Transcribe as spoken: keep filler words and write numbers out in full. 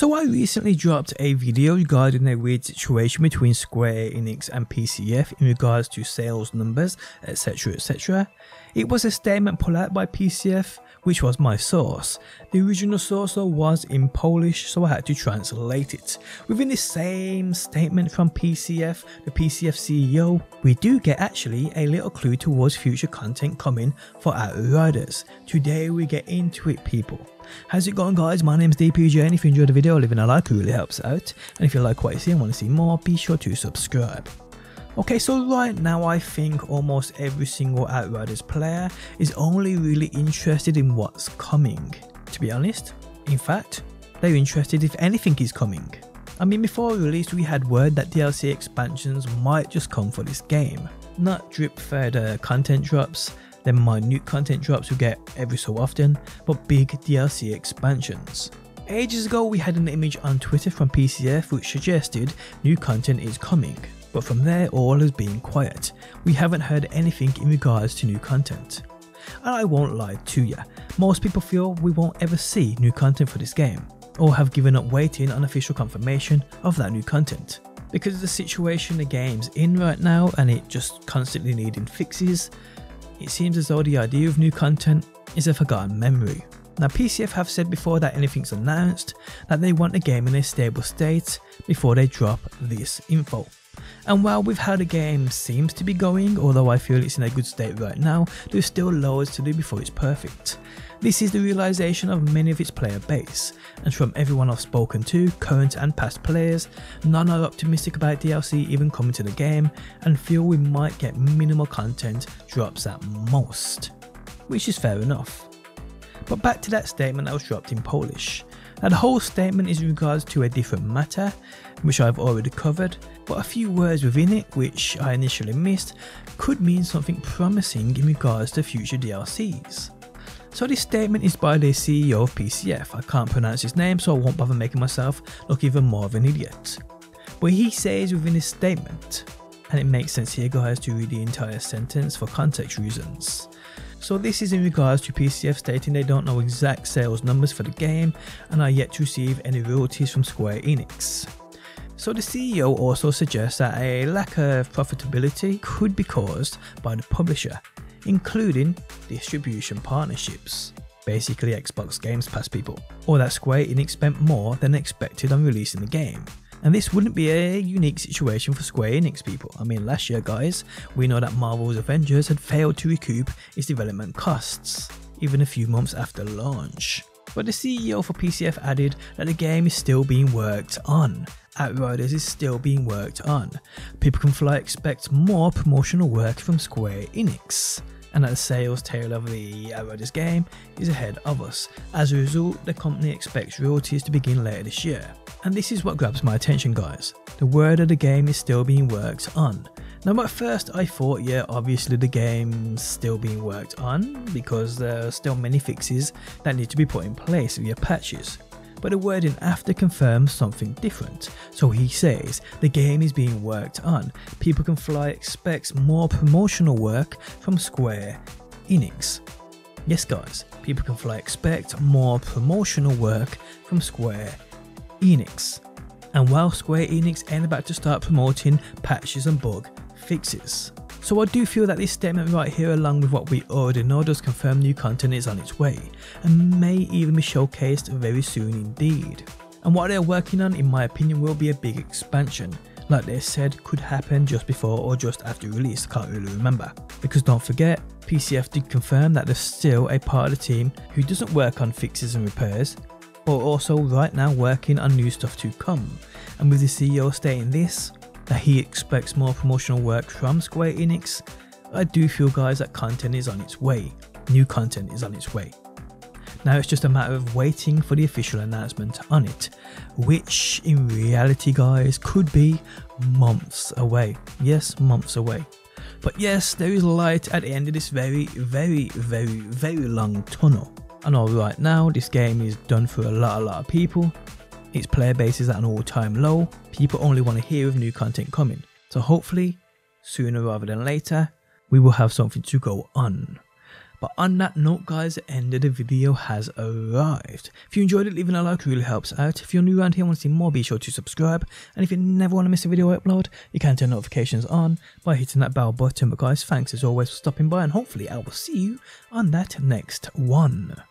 So I recently dropped a video regarding a weird situation between Square Enix and P C F in regards to sales numbers, etc, et cetera. It was a statement put out by P C F, which was my source. The original source was in Polish, so I had to translate it. Within the same statement from P C F, the P C F C E O, we do get actually a little clue towards future content coming for Outriders. Today we get into it, people. How's it going, guys? My name's D P J, and if you enjoyed the video, leaving a like really helps out, and if you like what you see and want to see more, be sure to subscribe. Okay, so right now I think almost every single Outriders player is only really interested in what's coming, to be honest. In fact, they're interested if anything is coming. I mean, before release we had word that D L C expansions might just come for this game, not drip-fed uh, content drops, then minute content drops we get every so often, but big D L C expansions. Ages ago we had an image on Twitter from P C F which suggested new content is coming. But from there all has been quiet. We haven't heard anything in regards to new content. And I won't lie to ya, most people feel we won't ever see new content for this game, or have given up waiting on official confirmation of that new content. Because of the situation the game's in right now and it just constantly needing fixes, it seems as though the idea of new content is a forgotten memory. Now P C F have said before that anything's announced, that they want the game in a stable state before they drop this info. And while with how the game seems to be going, although I feel it's in a good state right now, there's still loads to do before it's perfect. This is the realization of many of its player base, and from everyone I've spoken to, current and past players, none are optimistic about D L C even coming to the game and feel we might get minimal content drops at most, which is fair enough. But back to that statement that was dropped in Polish. Now the whole statement is in regards to a different matter, which I've already covered, but a few words within it, which I initially missed, could mean something promising in regards to future D L Cs. So this statement is by the C E O of P C F, I can't pronounce his name so I won't bother making myself look even more of an idiot. But he says within his statement, and it makes sense here guys to read the entire sentence for context reasons. So this is in regards to P C F stating they don't know exact sales numbers for the game and are yet to receive any royalties from Square Enix. So the C E O also suggests that a lack of profitability could be caused by the publisher, including distribution partnerships, basically Xbox Games Pass people, or that Square Enix spent more than expected on releasing the game. And this wouldn't be a unique situation for Square Enix people. I mean, last year guys, we know that Marvel's Avengers had failed to recoup its development costs, even a few months after launch. But the C E O for P C F added that the game is still being worked on. Outriders is still being worked on. People Can Fly expect more promotional work from Square Enix, and that the sales tail of the Outriders game is ahead of us. As a result, the company expects royalties to begin later this year. And this is what grabs my attention guys, the word of the game is still being worked on. Now at first I thought, yeah, obviously the game's still being worked on because there are still many fixes that need to be put in place via patches. But the wording after confirms something different. So he says, the game is being worked on. People Can Fly expects more promotional work from Square Enix. Yes guys, People Can Fly expect more promotional work from Square Enix. And while Square Enix ain't about to start promoting patches and bug fixes. So I do feel that this statement right here, along with what we already know, does confirm new content is on its way and may even be showcased very soon indeed. And what they're working on, in my opinion, will be a big expansion, like they said could happen just before or just after release, can't really remember. Because don't forget, P C F did confirm that there's still a part of the team who doesn't work on fixes and repairs, but also right now working on new stuff to come. And with the C E O stating this, that he expects more promotional work from Square Enix, I do feel guys that content is on its way, new content is on its way. Now it's just a matter of waiting for the official announcement on it, which in reality guys could be months away, yes, months away. But yes, there is light at the end of this very, very, very, very long tunnel. And all right now, this game is done for a lot, a lot of people. Its player base is at an all-time low, people only want to hear of new content coming, so hopefully, sooner rather than later, we will have something to go on. But on that note guys, the end of the video has arrived. If you enjoyed it, leaving a like really helps out. If you're new around here and want to see more, be sure to subscribe, and if you never want to miss a video I upload, you can turn notifications on by hitting that bell button. But guys, thanks as always for stopping by, and hopefully I will see you on that next one.